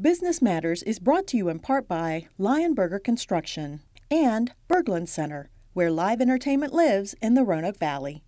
Business Matters is brought to you in part by Lionberger Construction and Berglund Center, where live entertainment lives in the Roanoke Valley.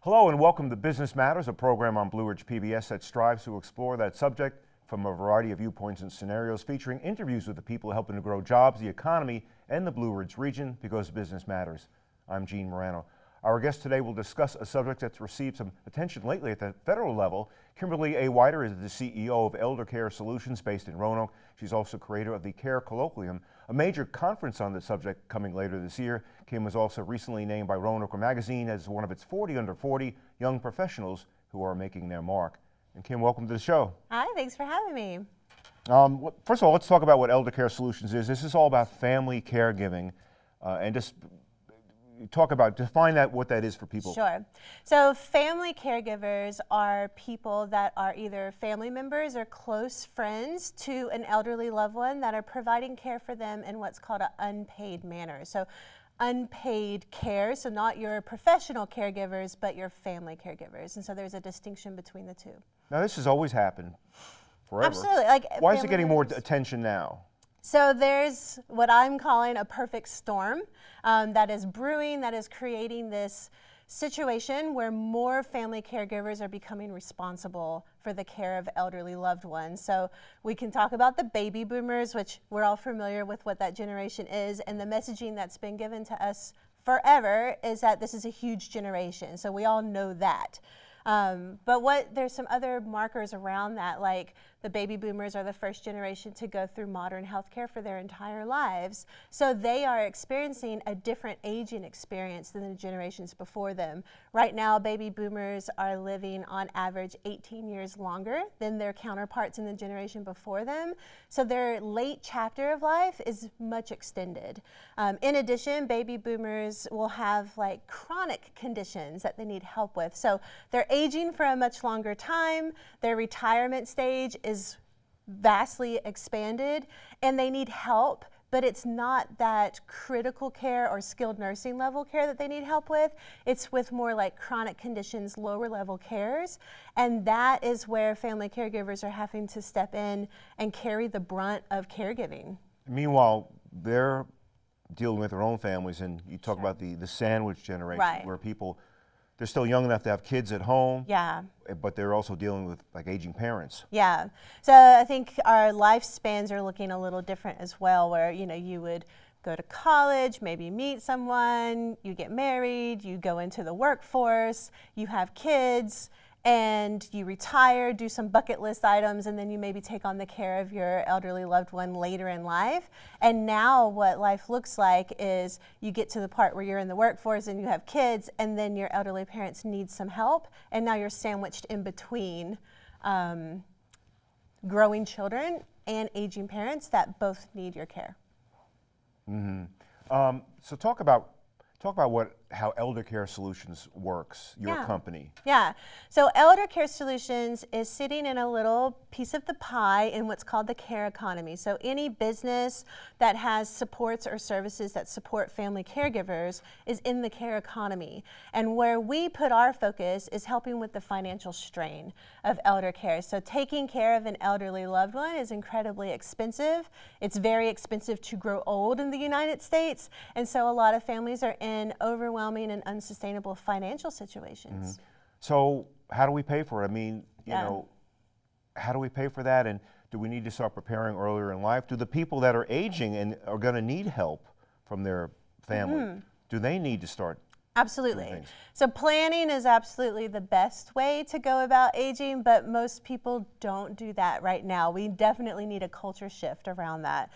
Hello and welcome to Business Matters, a program on Blue Ridge PBS that strives to explore that subject from a variety of viewpoints and scenarios, featuring interviews with the people helping to grow jobs, the economy, and the Blue Ridge region, because business matters. I'm Gene Morano. Our guest today will discuss a subject that's received some attention lately at the federal level. Kimberly A. Whiter is the CEO of Elder Care Solutions based in Roanoke. She's also creator of the Care Colloquium, a major conference on the subject coming later this year. Kim was also recently named by Roanoke Magazine as one of its 40 under 40 young professionals who are making their mark. And Kim, welcome to the show. Hi, thanks for having me. First of all, let's talk about what Elder Care Solutions is. This is all about family caregiving, and just talk about, define that, what that is for people. Sure. So family caregivers are people that are either family members or close friends to an elderly loved one that are providing care for them in what's called an unpaid manner. So unpaid care, so not your professional caregivers, but your family caregivers. And so there's a distinction between the two. Now this has always happened forever. Absolutely. Like, why is it getting more attention now? So there's what I'm calling a perfect storm that is brewing, that is creating this situation where more family caregivers are becoming responsible for the care of elderly loved ones. So we can talk about the baby boomers, which we're all familiar with what that generation is, and the messaging that's been given to us forever is that this is a huge generation. So we all know that. But there's some other markers around that, like the baby boomers are the first generation to go through modern healthcare for their entire lives. So they are experiencing a different aging experience than the generations before them. Right now, baby boomers are living on average 18 years longer than their counterparts in the generation before them. So their late chapter of life is much extended. In addition, baby boomers will have like chronic conditions that they need help with. So they're aging for a much longer time. Their retirement stage is vastly expanded and they need help, but it's not that critical care or skilled nursing level care that they need help with. It's with more like chronic conditions, lower level cares. And that is where family caregivers are having to step in and carry the brunt of caregiving. Meanwhile, they're dealing with their own families, and you talk about the sandwich generation, where people, they're still young enough to have kids at home, but they're also dealing with like aging parents. Yeah, so I think our lifespans are looking a little different as well, where you would go to college, maybe meet someone, you get married, you go into the workforce, you have kids, and you retire, do some bucket list items, and then you maybe take on the care of your elderly loved one later in life. And now what life looks like is you get to the part where you're in the workforce and you have kids, and then your elderly parents need some help, and now you're sandwiched in between growing children and aging parents that both need your care. Mm-hmm. So talk about how Elder Care Solutions works, your company. Yeah, so Elder Care Solutions is sitting in a little piece of the pie in what's called the care economy. So any business that has supports or services that support family caregivers is in the care economy. And where we put our focus is helping with the financial strain of elder care. So taking care of an elderly loved one is incredibly expensive. It's very expensive to grow old in the United States. And so a lot of families are in overwhelming and unsustainable financial situations. Mm-hmm. So how do we pay for it? I mean, you know, how do we pay for that? And do we need to start preparing earlier in life? Do the people that are aging and are going to need help from their family, do they need to start? Absolutely. So planning is absolutely the best way to go about aging, but most people don't do that right now. We definitely need a culture shift around that.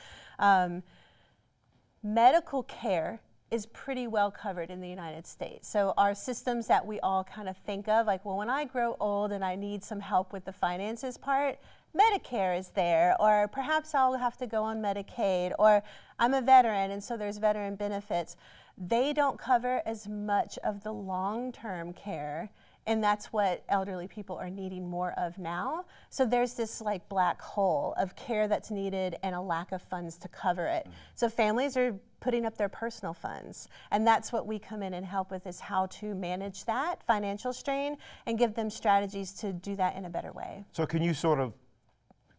Medical care is pretty well covered in the United States. So our systems that we all kind of think of, like, well, when I grow old and I need some help with the finances part, Medicare is there, or perhaps I'll have to go on Medicaid, or I'm a veteran and so there's veteran benefits. They don't cover as much of the long-term care And that's what elderly people are needing more of now. So there's this like black hole of care that's needed and a lack of funds to cover it. Mm-hmm. So families are putting up their personal funds. And that's what we come in and help with, is how to manage that financial strain and give them strategies to do that in a better way. So can you sort of,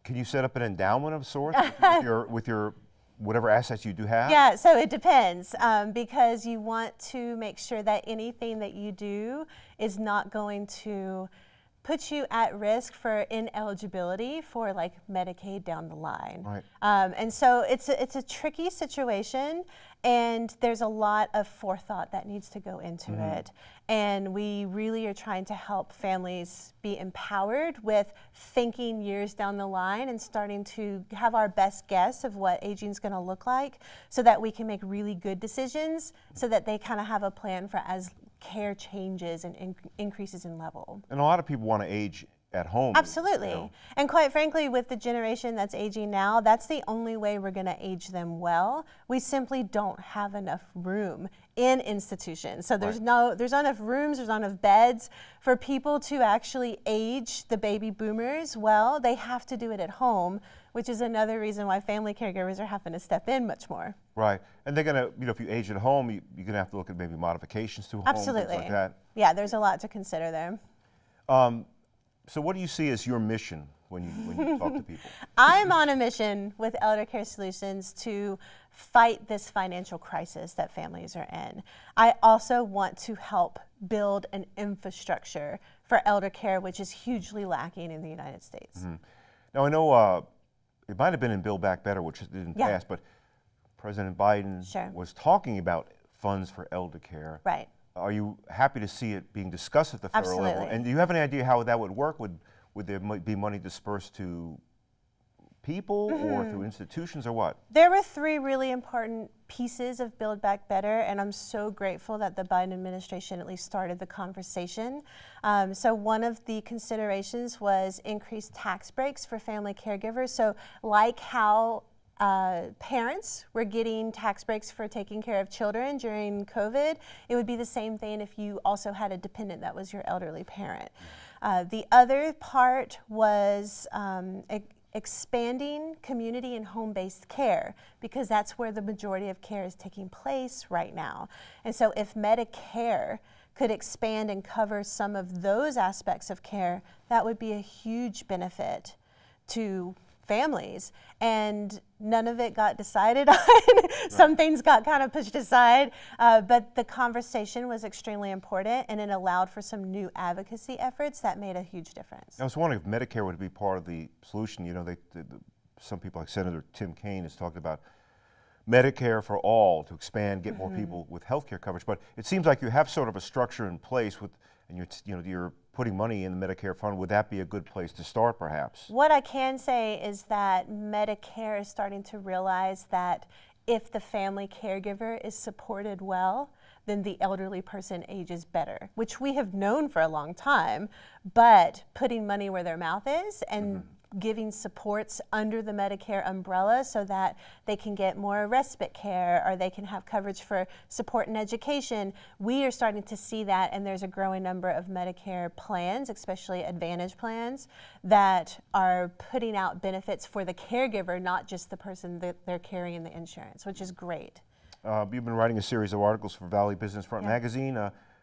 can you set up an endowment of sorts with your whatever assets you do have? Yeah, so it depends, because you want to make sure that anything that you do is not going to put you at risk for ineligibility for like Medicaid down the line. Right. And so it's a tricky situation, and there's a lot of forethought that needs to go into it. And we really are trying to help families be empowered with thinking years down the line and starting to have our best guess of what aging is going to look like, so that we can make really good decisions, so that they kind of have a plan for as care changes and increases in level. And a lot of people want to age at home. Absolutely. You know? And quite frankly, with the generation that's aging now, that's the only way we're going to age them well. We simply don't have enough room in institutions. So there's there's not enough rooms, there's not enough beds for people to actually age the baby boomers well. They have to do it at home, which is another reason why family caregivers are having to step in much more. Right, and they're gonna, you know, if you age at home, you're gonna have to look at maybe modifications to home, things like that. Yeah, there's a lot to consider there. So what do you see as your mission when you talk to people? I'm on a mission with Elder Care Solutions to fight this financial crisis that families are in. I also want to help build an infrastructure for elder care, which is hugely lacking in the United States. Now I know, it might have been in Build Back Better, which didn't pass, but President Biden was talking about funds for elder care. Right. Are you happy to see it being discussed at the federal level? And do you have any idea how that would work? Would there be money dispersed to people or through institutions or what? There were three really important pieces of Build Back Better, and I'm so grateful that the Biden administration at least started the conversation. So one of the considerations was increased tax breaks for family caregivers. So like how parents were getting tax breaks for taking care of children during COVID, it would be the same thing if you also had a dependent that was your elderly parent. The other part was expanding community and home-based care, because that's where the majority of care is taking place right now. And so if Medicare could expand and cover some of those aspects of care, that would be a huge benefit to families. And none of it got decided on. Some things got kind of pushed aside, but the conversation was extremely important, and it allowed for some new advocacy efforts that made a huge difference. I was wondering if Medicare would be part of the solution. You know, some people like Senator Tim Kaine has talked about Medicare for all, to expand, get more people with health care coverage. But it seems like you have sort of a structure in place with, and you're putting money in the Medicare fund. Would that be a good place to start, perhaps? What I can say is that Medicare is starting to realize that if the family caregiver is supported well, then the elderly person ages better, which we have known for a long time, but putting money where their mouth is and giving supports under the Medicare umbrella so that they can get more respite care, or they can have coverage for support and education. We are starting to see that, and there's a growing number of Medicare plans, especially Advantage plans, that are putting out benefits for the caregiver, not just the person that they're carrying the insurance, which is great. You've been writing a series of articles for Valley Business Front magazine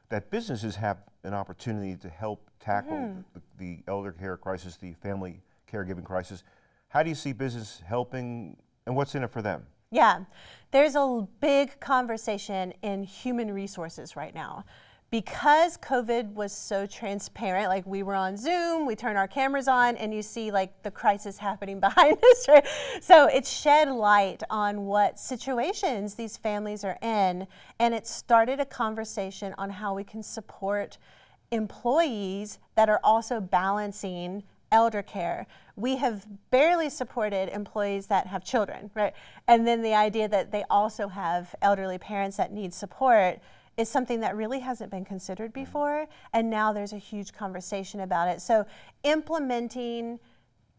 that businesses have an opportunity to help tackle the elder care crisis, the family caregiving crisis. How do you see business helping, and what's in it for them? Yeah, there's a big conversation in human resources right now. Because COVID was so transparent, like we were on Zoom, we turn our cameras on, and you see like the crisis happening behind us, right? So it shed light on what situations these families are in, and it started a conversation on how we can support employees that are also balancing elder care. We have barely supported employees that have children, right? And then the idea that they also have elderly parents that need support is something that really hasn't been considered before, and now there's a huge conversation about it. So implementing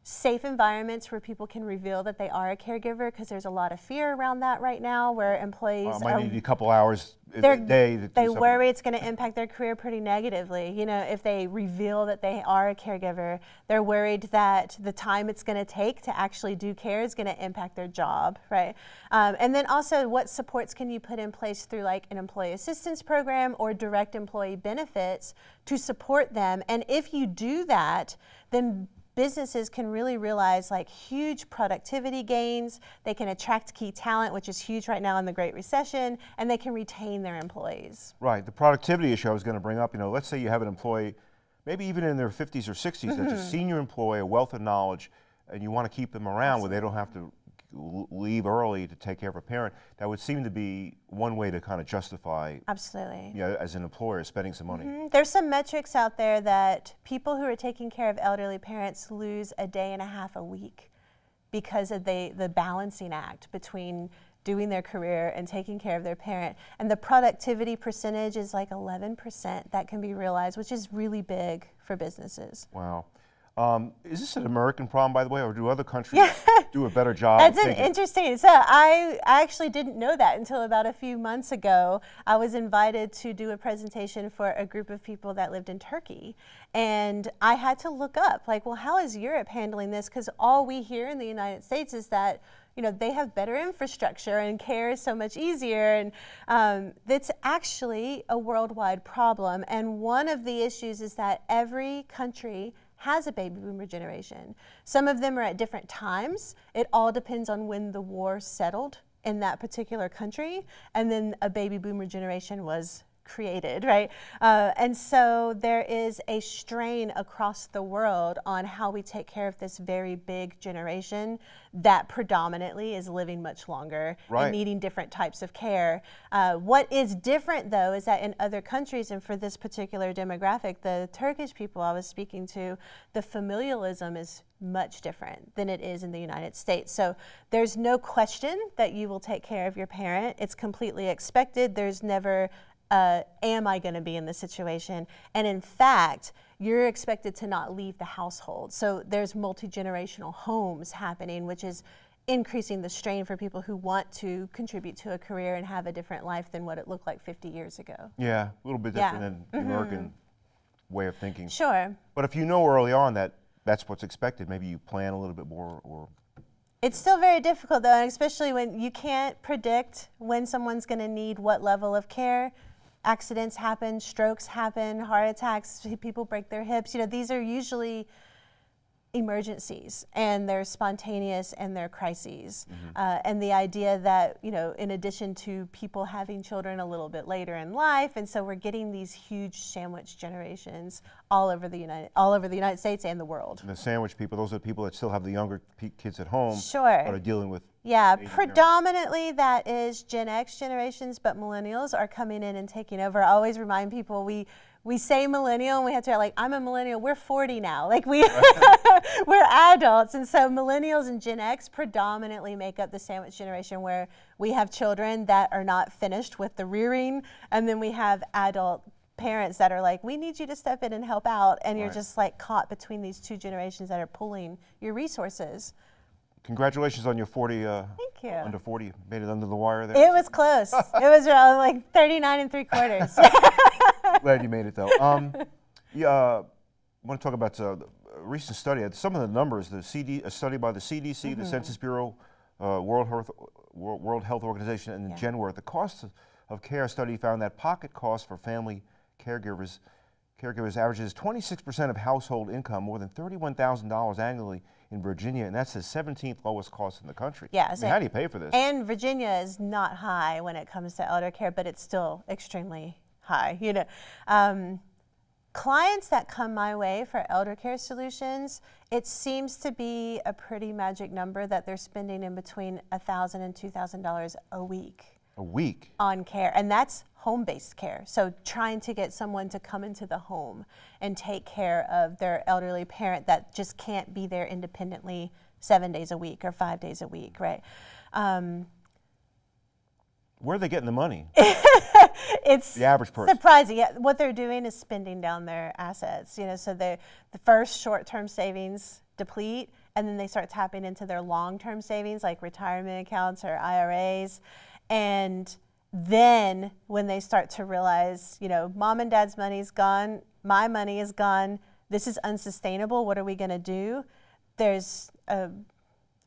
safe environments where people can reveal that they are a caregiver, because there's a lot of fear around that right now where employees might need a couple hours a day. They worry it's going to impact their career pretty negatively. You know, if they reveal that they are a caregiver, they're worried that the time it's going to take to actually do care is going to impact their job, right? And then also, what supports can you put in place through like an employee assistance program or direct employee benefits to support them? And if you do that, then businesses can really realize like huge productivity gains. They can attract key talent, which is huge right now in the Great Recession, and they can retain their employees. Right, the productivity issue I was going to bring up, you know, let's say you have an employee, maybe even in their 50s or 60s, that's a senior employee, a wealth of knowledge, and you want to keep them around where they don't have to leave early to take care of a parent. That would seem to be one way to kind of justify, absolutely, you know, as an employer, spending some money. There's some metrics out there that people who are taking care of elderly parents lose a day and a half a week because of the balancing act between doing their career and taking care of their parent. And the productivity percentage is like 11% that can be realized, which is really big for businesses. Wow. Is this an American problem, by the way, or do other countries do a better job? That's interesting. So I actually didn't know that until about a few months ago. I was invited to do a presentation for a group of people that lived in Turkey. And I had to look up, like, well, how is Europe handling this? Because all we hear in the United States is that, you know, they have better infrastructure and care is so much easier, and that's actually a worldwide problem. And one of the issues is that every country has a baby boomer generation. Some of them are at different times. It all depends on when the war settled in that particular country, and then a baby boomer generation was created, right? And so there is a strain across the world on how we take care of this very big generation that predominantly is living much longer, right, and needing different types of care. What is different though is that in other countries, and for this particular demographic, the Turkish people I was speaking to, the familialism is much different than it is in the United States. So there's no question that you will take care of your parent. It's completely expected. There's never am I going to be in this situation? And in fact, you're expected to not leave the household. So there's multi-generational homes happening, which is increasing the strain for people who want to contribute to a career and have a different life than what it looked like 50 years ago. Yeah, a little bit different than the American way of thinking. Sure. But if you know early on that that's what's expected, maybe you plan a little bit more, or... It's still very difficult though, and especially when you can't predict when someone's going to need what level of care. Accidents happen, strokes happen, heart attacks, people break their hips. You know, these are usually emergencies, and they're spontaneous, and they're crises. And the idea that, you know, in addition to people having children a little bit later in life, and so we're getting these huge sandwich generations all over the United States and the world. And the sandwich people, those are the people that still have the younger kids at home, but are dealing with. Yeah, predominantly that is Gen X generations, but millennials are coming in and taking over. I always remind people we say millennial and we have to, like, I'm a millennial, we're 40 now. Like we're adults, and so millennials and Gen X predominantly make up the sandwich generation, where we have children that are not finished with the rearing, and then we have adult parents that are like, we need you to step in and help out, and you're just like caught between these two generations that are pulling your resources. Congratulations on your 40, thank you. Under 40, you made it under the wire there. It was close. It was around like 39 3/4. Glad you made it though. Yeah, I want to talk about a recent study. Some of the numbers, a study by the CDC, the Census Bureau, World Health Organization, and Genworth. The cost of care study found that pocket cost for family caregivers averages 26% of household income, more than $31,000 annually in Virginia, and that's the 17th lowest cost in the country. Yeah, so I mean, how do you pay for this? And Virginia is not high when it comes to elder care, but it's still extremely high. You know, clients that come my way for Elder Care Solutions, it seems to be a pretty magic number that they're spending in between $1,000 and $2,000 a week. A week? On care, and that's home-based care. So trying to get someone to come into the home and take care of their elderly parent that just can't be there independently 7 days a week or 5 days a week, right? Where are they getting the money? It's the average person. Surprising. Yeah, what they're doing is spending down their assets. You know, so the first short-term savings deplete, and then they start tapping into their long-term savings like retirement accounts or IRAs. And then when they start to realize, you know, mom and dad's money's gone, my money is gone, this is unsustainable, what are we going to do? There's a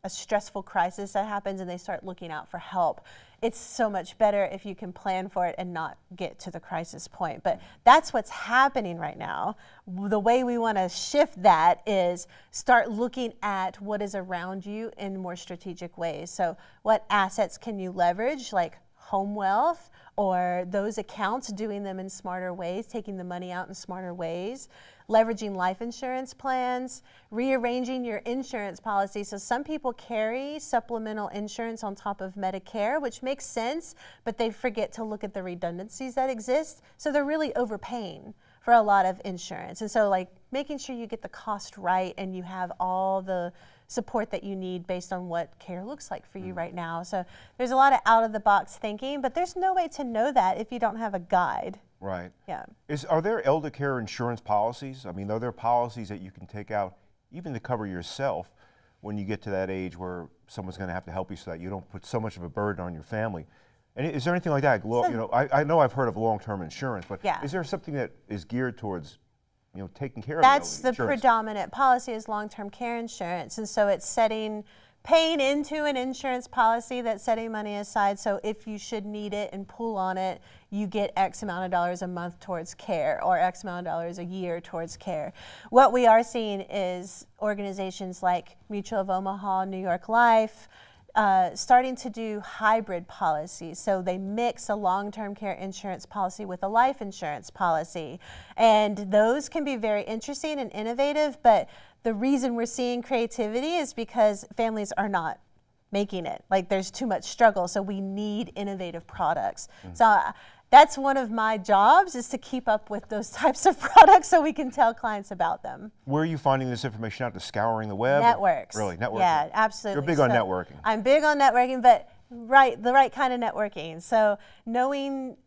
stressful crisis that happens and they start looking out for help. It's so much better if you can plan for it and not get to the crisis point. But that's what's happening right now. The way we want to shift that is start looking at what is around you in more strategic ways. So what assets can you leverage, like home wealth or those accounts, doing them in smarter ways, taking the money out in smarter ways, leveraging life insurance plans, rearranging your insurance policy. So some people carry supplemental insurance on top of Medicare, which makes sense, but they forget to look at the redundancies that exist. So they're really overpaying for a lot of insurance. And so like making sure you get the cost right and you have all the support that you need based on what care looks like for you right now. So there's a lot of out of the box thinking, but there's no way to know that if you don't have a guide. Right. Yeah. Are there elder care insurance policies? I mean, are there policies that you can take out even to cover yourself when you get to that age where someone's going to have to help you so that you don't put so much of a burden on your family? And is there anything like that? So, you know, I know I've heard of long-term insurance, but is there something that is geared towards, you know, taking care of the elderly? That's the predominant policy is long-term care insurance. And so it's paying into an insurance policy that's setting money aside. So if you should need it and pull on it, you get X amount of dollars a month towards care or X amount of dollars a year towards care. What we are seeing is organizations like Mutual of Omaha, New York Life, starting to do hybrid policies. So they mix a long-term care insurance policy with a life insurance policy. And those can be very interesting and innovative, but the reason we're seeing creativity is because families are not making it. Like there's too much struggle, so we need innovative products. So that's one of my jobs is to keep up with those types of products so we can tell clients about them. Where are you finding this information out? Just scouring the web? Networks. Really, networking? Yeah, absolutely. You're big on networking. I'm big on networking, but the right kind of networking. So knowing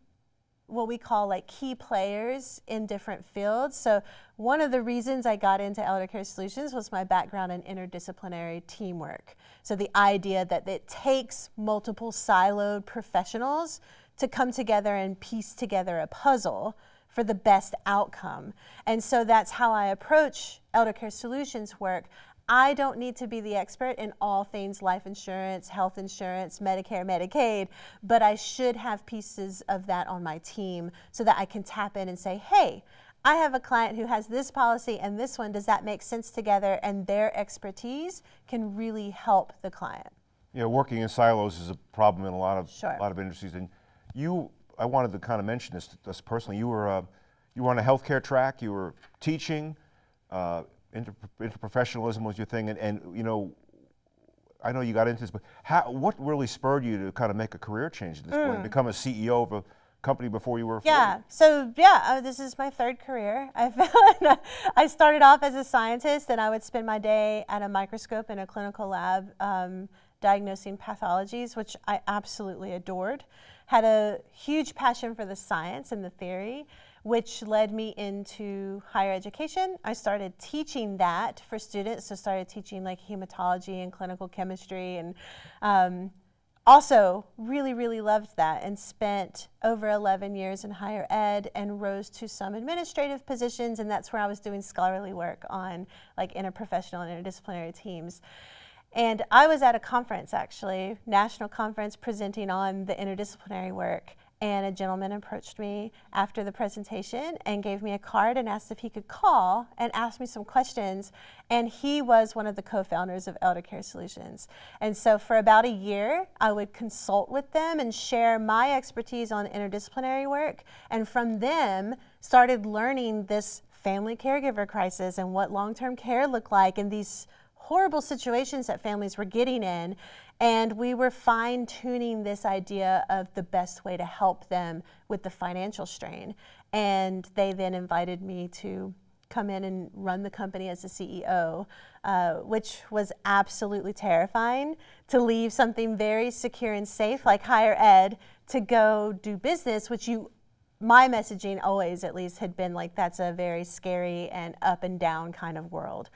what we call like key players in different fields. So one of the reasons I got into Elder Care Solutions was my background in interdisciplinary teamwork. So the idea that it takes multiple siloed professionals to come together and piece together a puzzle for the best outcome. And so that's how I approach Elder Care Solutions work. I don't need to be the expert in all things life insurance, health insurance, Medicare, Medicaid, but I should have pieces of that on my team so that I can tap in and say, hey, I have a client who has this policy and this one, does that make sense together? And their expertise can really help the client. You know, working in silos is a problem in a lot of industries. And you, I wanted to kind of mention this personally, you were on a healthcare track, you were teaching, interprofessionalism was your thing, and you know, I know you got into this, but what really spurred you to kind of make a career change at this point, become a CEO of a company before you were 40? Yeah, so this is my third career. I started off as a scientist, and I would spend my day at a microscope in a clinical lab diagnosing pathologies, which I absolutely adored. Had a huge passion for the science and the theory, which led me into higher education. I started teaching that for students, so started teaching like hematology and clinical chemistry, and also really, really loved that and spent over 11 years in higher ed and rose to some administrative positions, and that's where I was doing scholarly work on like interprofessional and interdisciplinary teams. And I was at a conference actually, national conference, presenting on the interdisciplinary work. And a gentleman approached me after the presentation and gave me a card and asked if he could call and ask me some questions. And he was one of the co-founders of Elder Care Solutions. And so for about a year, I would consult with them and share my expertise on interdisciplinary work. And from them, started learning this family caregiver crisis and what long-term care looked like and these horrible situations that families were getting in. And we were fine-tuning this idea of the best way to help them with the financial strain. And they then invited me to come in and run the company as the CEO, which was absolutely terrifying, to leave something very secure and safe like higher ed to go do business, which my messaging always at least had been like, that's a very scary and up and down kind of world.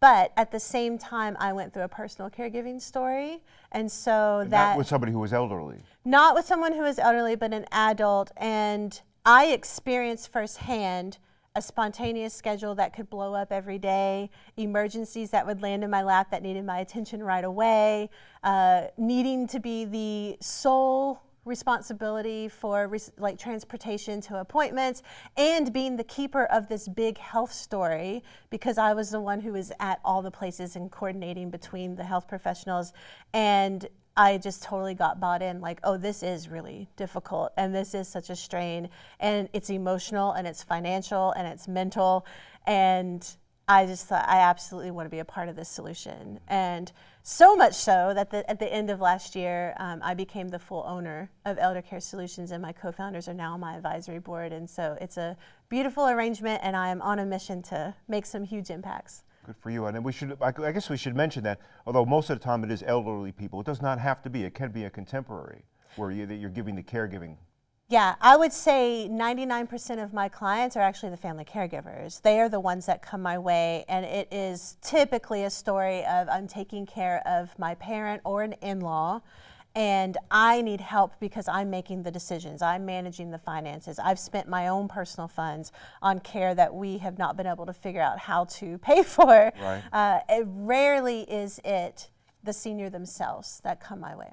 But at the same time, I went through a personal caregiving story, and so that... Not with somebody who was elderly. Not with someone who was elderly, but an adult, and I experienced firsthand a spontaneous schedule that could blow up every day, emergencies that would land in my lap that needed my attention right away, needing to be the sole responsibility for like transportation to appointments, and being the keeper of this big health story, because I was the one who was at all the places and coordinating between the health professionals. And I just totally got bought in, like, oh, this is really difficult, and this is such a strain, and it's emotional, and it's financial, and it's mental. And I just thought, I absolutely want to be a part of this solution. And so much so that at the end of last year, I became the full owner of Elder Care Solutions, and my co-founders are now on my advisory board. And so it's a beautiful arrangement, and I am on a mission to make some huge impacts. Good for you. And we should, I guess we should mention that, although most of the time it is elderly people, it does not have to be. It can be a contemporary where you're giving the caregiving. Yeah, I would say 99% of my clients are actually the family caregivers. They are the ones that come my way, and it is typically a story of I'm taking care of my parent or an in-law, and I need help because I'm making the decisions, I'm managing the finances, I've spent my own personal funds on care that we have not been able to figure out how to pay for. Right. Rarely is it the senior themselves that come my way.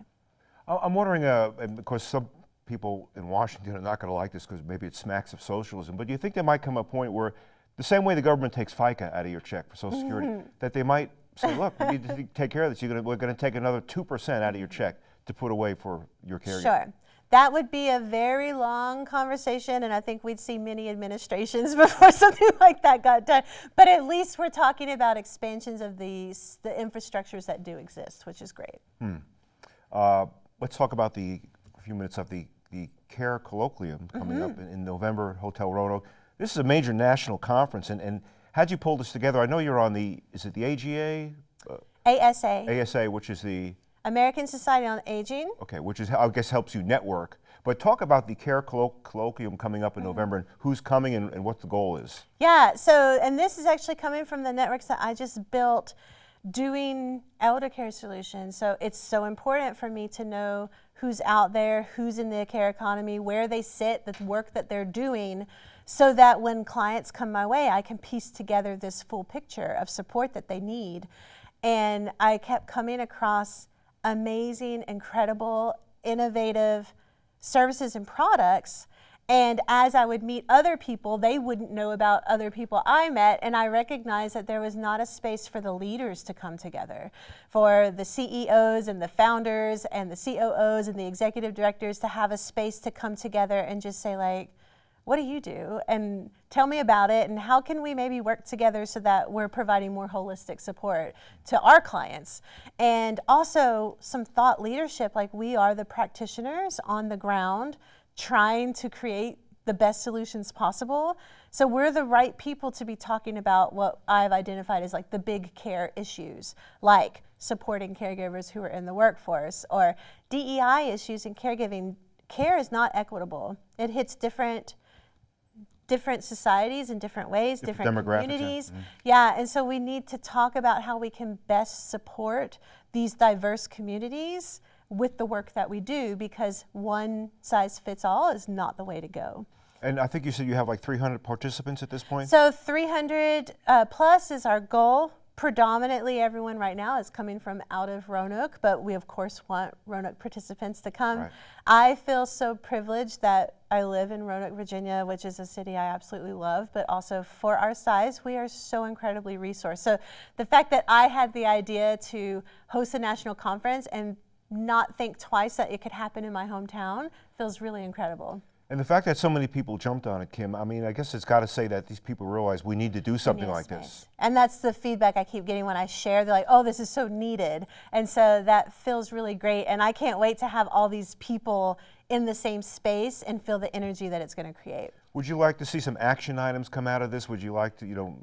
I'm wondering, of course, some people in Washington are not going to like this because maybe it smacks of socialism, but do you think there might come a point where, the same way the government takes FICA out of your check for Social Security, that they might say, look, we need to take care of this. We're going to take another 2% out of your check to put away for your caregiver? Sure. That would be a very long conversation, and I think we'd see many administrations before something like that got done. But at least we're talking about expansions of the infrastructures that do exist, which is great. Let's talk about the few minutes of the Care Colloquium coming up in November, Hotel Roanoke. This is a major national conference, and how'd you pull this together? I know you're on the, is it the AGA? ASA. ASA, which is the? American Society on Aging. Okay, which is, I guess, helps you network. But talk about the Care Colloquium coming up in November, and who's coming and what the goal is. Yeah, so, and this is actually coming from the networks that I just built doing elder care solutions. So it's so important for me to know who's out there, who's in the care economy, where they sit, the work that they're doing, so that when clients come my way, I can piece together this full picture of support that they need. And I kept coming across amazing, incredible, innovative services and products. And as I would meet other people, they wouldn't know about other people I met, and I recognized that there was not a space for the leaders to come together, for the CEOs and the founders and the COOs and the executive directors to have a space to come together and just say, like, what do you do? And tell me about it, and how can we maybe work together so that we're providing more holistic support to our clients? And also some thought leadership, like we are the practitioners on the ground trying to create the best solutions possible. So we're the right people to be talking about what I've identified as like the big care issues, like supporting caregivers who are in the workforce, or DEI issues in caregiving. Care is not equitable. It hits different societies in different ways, different communities. Yeah, and so we need to talk about how we can best support these diverse communities with the work that we do, because one size fits all is not the way to go. And I think you said you have like 300 participants at this point? So 300 plus is our goal. Predominantly everyone right now is coming from out of Roanoke, but we of course want Roanoke participants to come. Right. I feel so privileged that I live in Roanoke, Virginia, which is a city I absolutely love, but also for our size, we are so incredibly resourced. So the fact that I had the idea to host a national conference and not think twice that it could happen in my hometown feels really incredible. And the fact that so many people jumped on it, Kim, I mean, I guess it's got to say that these people realize we need to do something like this. And that's the feedback I keep getting when I share. They're like, oh, this is so needed. And so that feels really great. And I can't wait to have all these people in the same space and feel the energy that it's going to create. Would you like to see some action items come out of this? Would you like to, you know,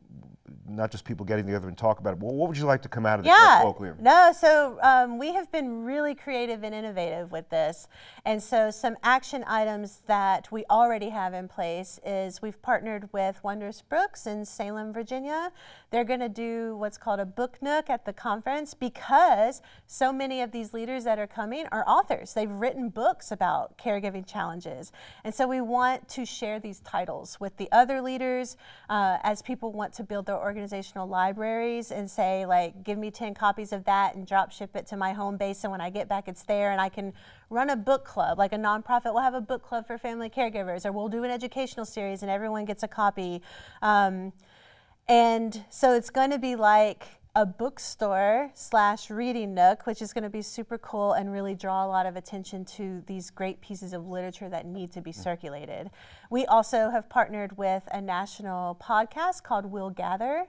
not just people getting together and talk about it, but what would you like to come out of this? Yeah, no, so we have been really creative and innovative with this. And so some action items that we already have in place is we've partnered with Wondrous Brooks in Salem, Virginia. They're gonna do what's called a book nook at the conference because so many of these leaders that are coming are authors. They've written books about caregiving challenges. And so we want to share these titles with the other leaders as people want to build their organizational libraries and say, like, give me 10 copies of that and drop ship it to my home base, and when I get back it's there, and I can run a book club. Like a nonprofit will have a book club for family caregivers, or we'll do an educational series and everyone gets a copy. And so it's going to be like a bookstore / reading nook, which is going to be super cool and really draw a lot of attention to these great pieces of literature that need to be circulated. We also have partnered with a national podcast called Will Gather.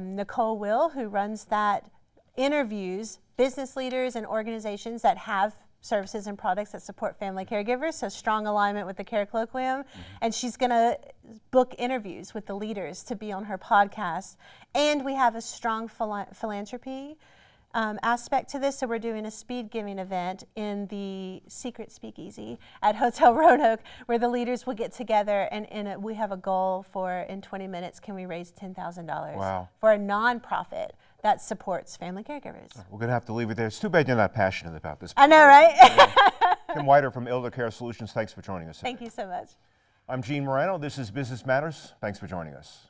Nicole Will, who runs that, interviews business leaders and organizations that have services and products that support family caregivers, so strong alignment with the Care Colloquium. And she's going to book interviews with the leaders to be on her podcast. And we have a strong philanthropy aspect to this, so we're doing a speed giving event in the Secret Speakeasy at Hotel Roanoke, where the leaders will get together, and we have a goal for, in 20 minutes, can we raise $10,000 wow. for a nonprofit that supports family caregivers. We're going to have to leave it there. It's too bad you're not passionate about this. I know, right? Kim Whiter from Elder Care Solutions, thanks for joining us today. Thank you so much. I'm Gene Moreno. This is Business Matters. Thanks for joining us.